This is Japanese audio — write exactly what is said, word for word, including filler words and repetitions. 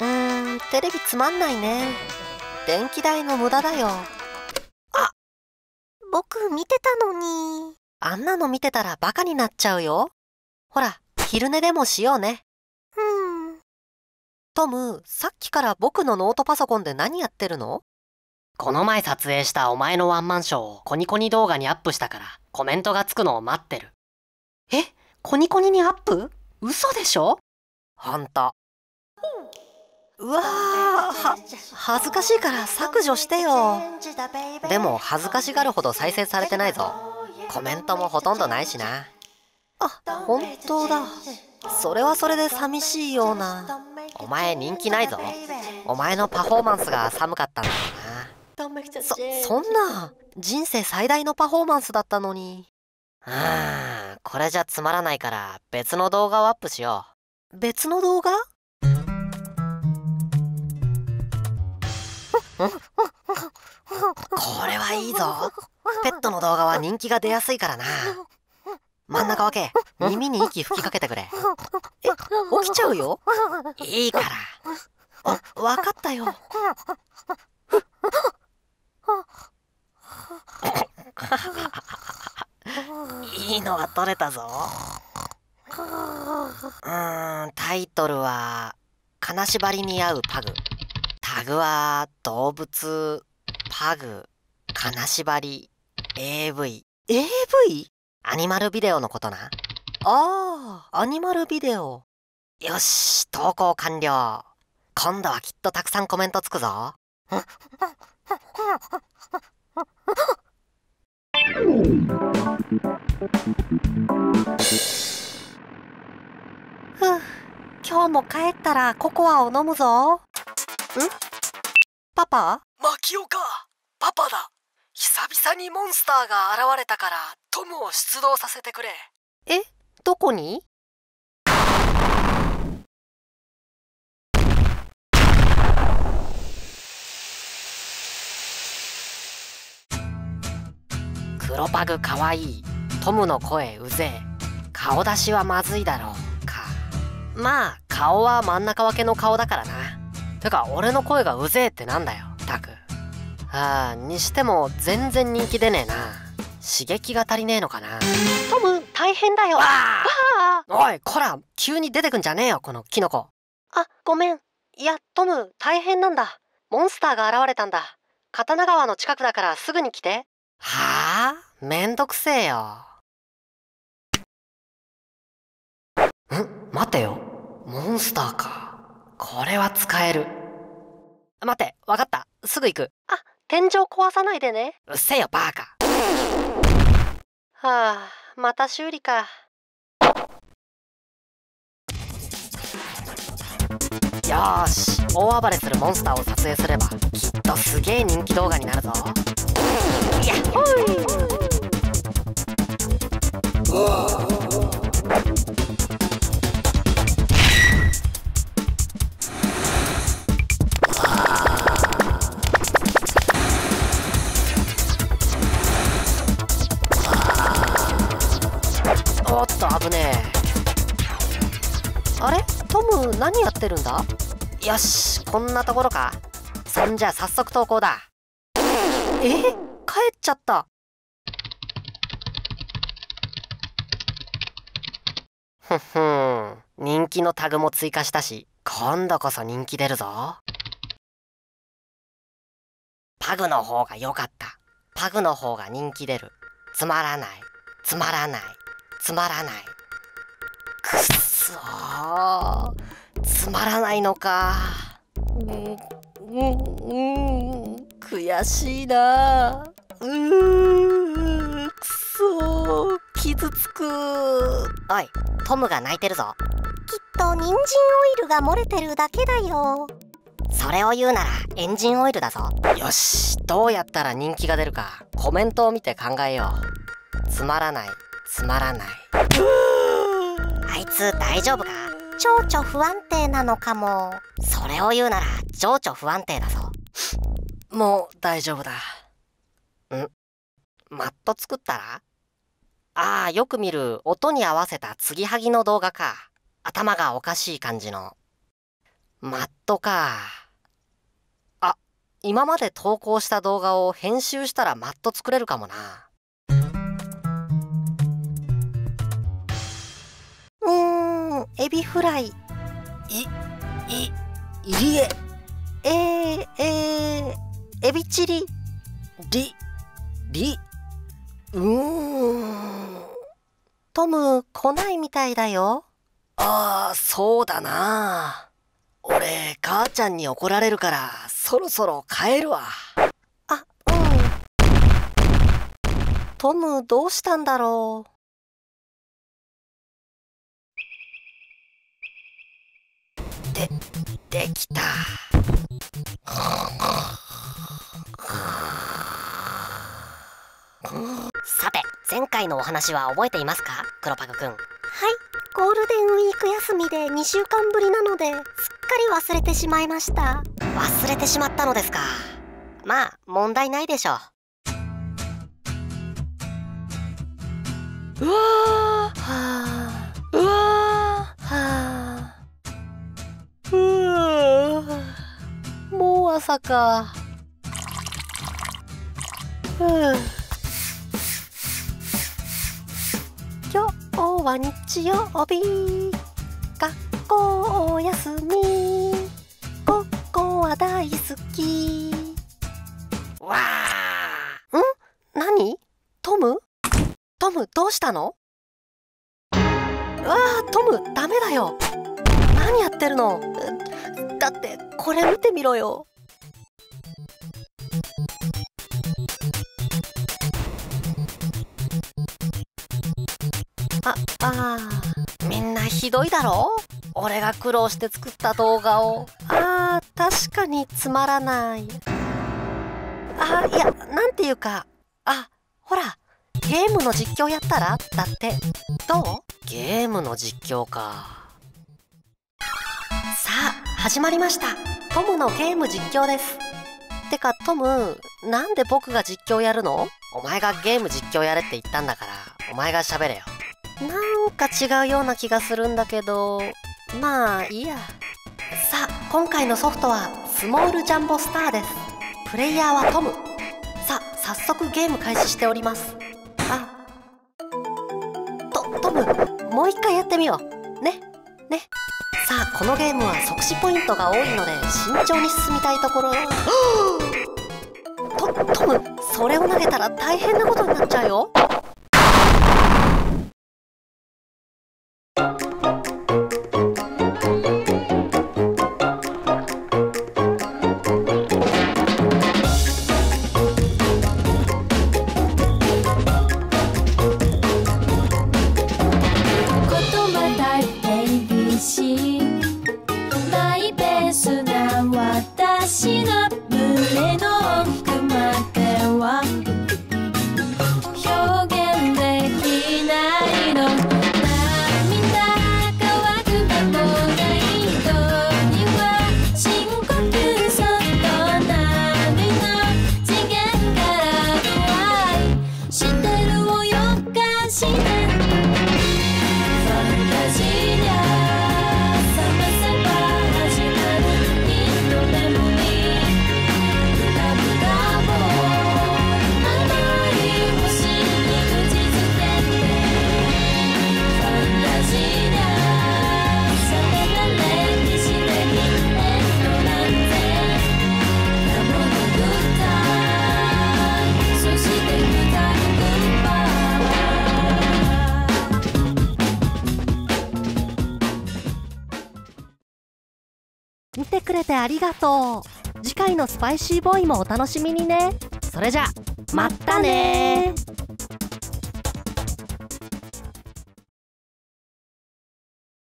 うーん、テレビつまんないね。電気代の無駄だよ。あ、僕見てたのに。あんなの見てたらバカになっちゃうよ。ほら、昼寝でもしようね。うん。トム、さっきから僕のノートパソコンで何やってるの？この前撮影したお前のワンマンショーをコニコニ動画にアップしたから、コメントがつくのを待ってる。え、コニコニにアップ？嘘でしょ？ほんと。うわー、は、恥ずかしいから削除してよ。でも恥ずかしがるほど再生されてないぞ。コメントもほとんどないしな。あ、本当だ。それはそれで寂しいような。お前人気ないぞ。お前のパフォーマンスが寒かったんだろうな。そ、そんな、人生最大のパフォーマンスだったのに。うーん、これじゃつまらないから別の動画をアップしよう。別の動画？これはいいぞ。ペットの動画は人気が出やすいからな。真ん中分け、耳に息吹きかけてくれ。え、起きちゃうよ。いいから。あ、分かったよ。いいのが撮れたぞ。うーん、タイトルは「金縛りに合うパグ」。タグは動物、パグ、金縛り、エーブイ。エーブイ？ アニマルビデオのことな。ああ、アニマルビデオ。よし、投稿完了。今度はきっとたくさんコメントつくぞ。ふう、今日も帰ったらココアを飲むぞ。ん？パパ？マキオか。パパだ。久々にモンスターが現れたからトムを出動させてくれ。え？どこに？黒パグかわいい。トムの声うぜえ。顔出しはまずいだろうか。まあ顔は真ん中分けの顔だからな。てか俺の声がうぜえってなんだよ、タク。ああ、にしても全然人気出ねえな。刺激が足りねえのかな。トム、大変だよ。ああ、おい、こら、急に出てくんじゃねえよ、このキノコ。あ、ごめん。いや、トム、大変なんだ。モンスターが現れたんだ。刀川の近くだからすぐに来て。はあ、めんどくせえよ。ん？待てよ。モンスターか。これは使える。待て、わかった。すぐ行く。あ、天井壊さないでね。うっせえよ、バーカ。はあ、また修理か。よーし、大暴れするモンスターを撮影すれば、きっとすげえ人気動画になるぞ。やっほーい。おっと、危ねえ。あれ、トム何やってるんだ？よし、こんなところか。そんじゃ早速投稿だ。え、帰っちゃった。ふふん、人気のタグも追加したし、今度こそ人気出るぞ。パグの方が良かった。パグの方が人気出る。つまらない、つまらない、つまらない。くっそー、つまらないのか。うんうんうん、悔しいな。うー、くそー、傷つく。おい、トムが泣いてるぞ。きっと人参オイルが漏れてるだけだよ。それを言うならエンジンオイルだぞ。よし、どうやったら人気が出るかコメントを見て考えよう。つまらない、つまらない。あいつ大丈夫か？情緒不安定なのかも。それを言うなら情緒不安定だぞ。もう大丈夫だ。ん？マット作ったら？ああ、よく見る音に合わせた継ぎはぎの動画か。頭がおかしい感じの。マットか。あ、今まで投稿した動画を編集したらマット作れるかもな。うーん、エビフライ。い、い、いりえ。えー、えー、エビチリ。り、り。うーん。トム、来ないみたいだよ。ああ、そうだな。俺、母ちゃんに怒られるから、そろそろ帰るわ。あ、うん。トム、どうしたんだろう。で、できた。さて、前回のお話は覚えていますか、黒パグくん。はい、ゴールデンウィーク休みでにしゅうかんぶりなので、すっかり忘れてしまいました。忘れてしまったのですか。まあ、問題ないでしょう。うわーはあ、うわーはあ、うーん、もう朝か。ふう、今日は日曜日、学校お休み、ここは大好き。わあ、ん？何？トム？トム、どうしたの？わあ、トム、ダメだよ。何やってるの？だってこれ見てみろよ。あ、あー、みんなひどいだろ？俺が苦労して作った動画を。あー、確かにつまらない。あー、いや、なんていうか、あ、ほら、ゲームの実況やったら？だって、どう？ゲームの実況か。さあ、始まりました。トムのゲーム実況です。てか、トム、なんで僕が実況やるの？お前がゲーム実況やれって言ったんだから、お前が喋れよ。なんか違うような気がするんだけど、まあいいや。さあ、今回のソフトはスモールジャンボスターです。プレイヤーはトム。さあ、早速ゲーム開始しております。あ、と、トム、もう一回やってみようね。ね。さあ、このゲームは即死ポイントが多いので慎重に進みたいところ。と、トム、それを投げたら大変なことになっちゃうよ。見てくれてありがとう。次回のスパイシーボーイもお楽しみにね。それじゃ、まったねー。